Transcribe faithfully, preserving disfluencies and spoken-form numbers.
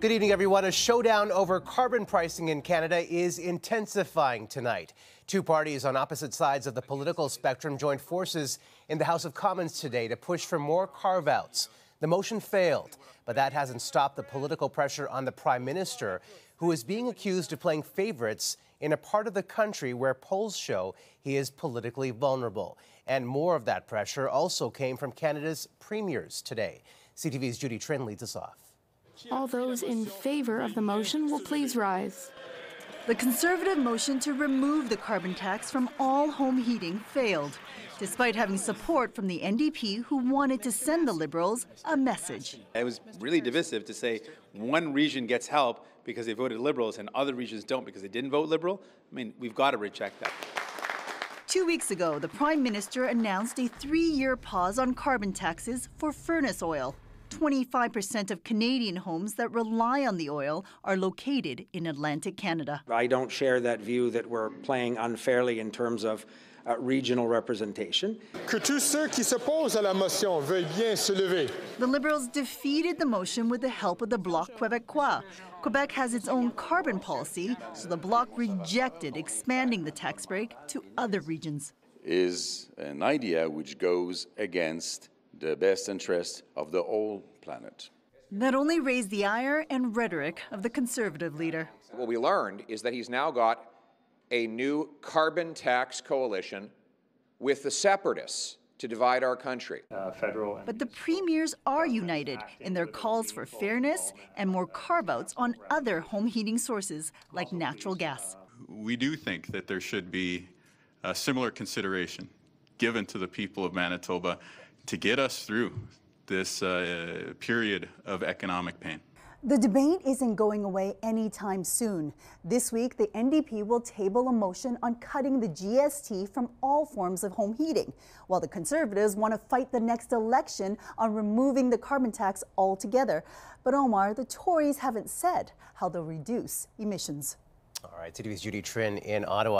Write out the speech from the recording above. Good evening, everyone. A showdown over carbon pricing in Canada is intensifying tonight. Two parties on opposite sides of the political spectrum joined forces in the House of Commons today to push for more carve-outs. The motion failed, but that hasn't stopped the political pressure on the Prime Minister, who is being accused of playing favorites in a part of the country where polls show he is politically vulnerable. And more of that pressure also came from Canada's premiers today. C T V's Judy Trinh leads us off. All those in favor of the motion will please rise. The Conservative motion to remove the carbon tax from all home heating failed, despite having support from the N D P, who wanted to send the Liberals a message. It was really divisive to say one region gets help because they voted Liberals and other regions don't because they didn't vote Liberal. I mean, we've got to reject that. Two weeks ago, the Prime Minister announced a three-year pause on carbon taxes for furnace oil. twenty-five percent of Canadian homes that rely on the oil are located in Atlantic Canada. I don't share that view that we're playing unfairly in terms of uh, regional representation. Que tous ceux qui s'opposent à la motion veuillent bien se lever. The Liberals defeated the motion with the help of the Bloc Québécois. Quebec has its own carbon policy, so the Bloc rejected expanding the tax break to other regions. Is an idea which goes against the best interest of the whole planet. That only raised the ire and rhetoric of the Conservative leader. What we learned is that he's now got a new carbon tax coalition with the separatists to divide our country. Uh, federal but the premiers are united in their calls for fairness and more carve-outs on other home heating sources like natural gas. We do think that there should be a similar consideration given to the people of Manitoba to get us through this uh, period of economic pain. The debate isn't going away anytime soon. This week, the N D P will table a motion on cutting the G S T from all forms of home heating, while the Conservatives want to fight the next election on removing the carbon tax altogether. But Omar, the Tories haven't said how they'll reduce emissions. All right, C T V's Judy Trinh in Ottawa.